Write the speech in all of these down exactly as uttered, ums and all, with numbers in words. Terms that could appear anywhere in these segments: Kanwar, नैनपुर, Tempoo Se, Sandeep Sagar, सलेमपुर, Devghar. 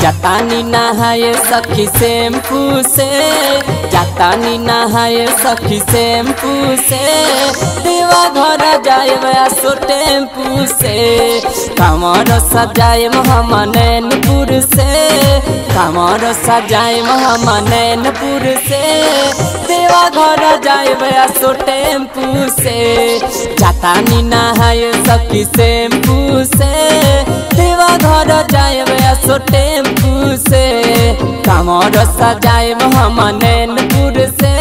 जातानी नहाए सखी शैम्पू से, जातानी नहाए सखी शैम्पू से, देवघर जाएब आसो टेम्पू से, कांवर सजाएब हम नैनपुर से, कांवर सजाएब हम नैनपुर से, देवघर जाएब आसो टेम्पू से, जातानी नहाए सखी शैम्पू से, देवघर जाएब आसो टेम्पू से, कांवर सजाएब हम नैनपुर से,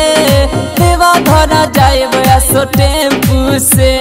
देवघर जाएब आसो टेम्पू से।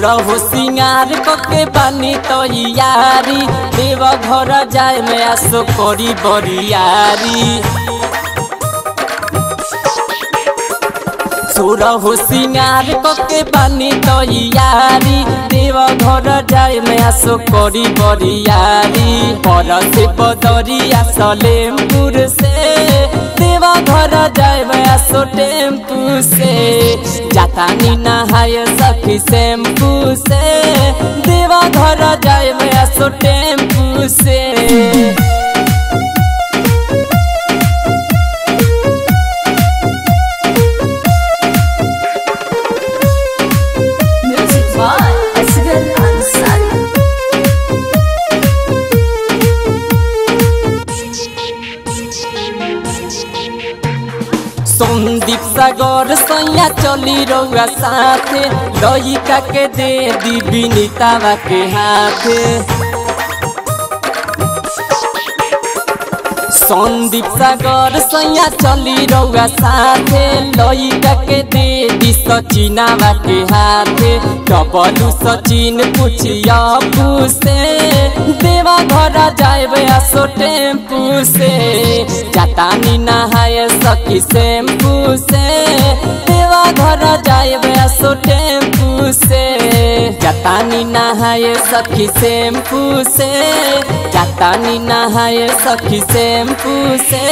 रहो सिंगार कके बनी तैयारी, देवघर जाए में आसो करी बरियारी, रहो सिंगार कके बनी तैयारी, देवघर जाए में आसो करी बरियारी, पर से बदरिया सलेमपुर से, देवघर जाए में आसो टेम्पू से, जातानी नहाए सखी शैम्पू से, देवघर जाएब आसो टेम्पू से। संदीप सागर सैया चली रउआ साथे, लइका के दे दी विनीतावा के हाथे, संदीप सागर सैया चली रउआ साथे, लइका के दे दी सचिनावा के हाथे, डबलू सचिन पूछिया पूसे, देवघर जाएब आसो टेम्पू से, जातानी नहाए सखी शैम्पू से, देवघर जाएब आसो टेम्पू से, जातानी नहाए सखी शैम्पू से, जातानी नहाए सखी शैम्पू से,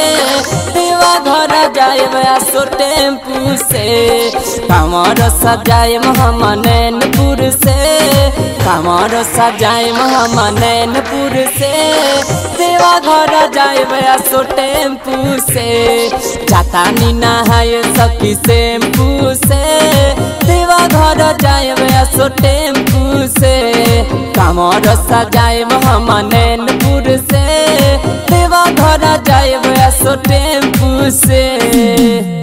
देवघर जाएब आसो टेम्पू से, कांवर सजाएब हम नैनपुर से, कांवर सजाएब हम नैनपुर से, देवघर जाएब आसो टेम्पू से, जातानी नहाए सखी शैम्पू से, देवघर जाएब आसो टेम्पू से, कांवर सजाएब हम नैनपुर से, देवघर जाएब आसो टेम्पू से।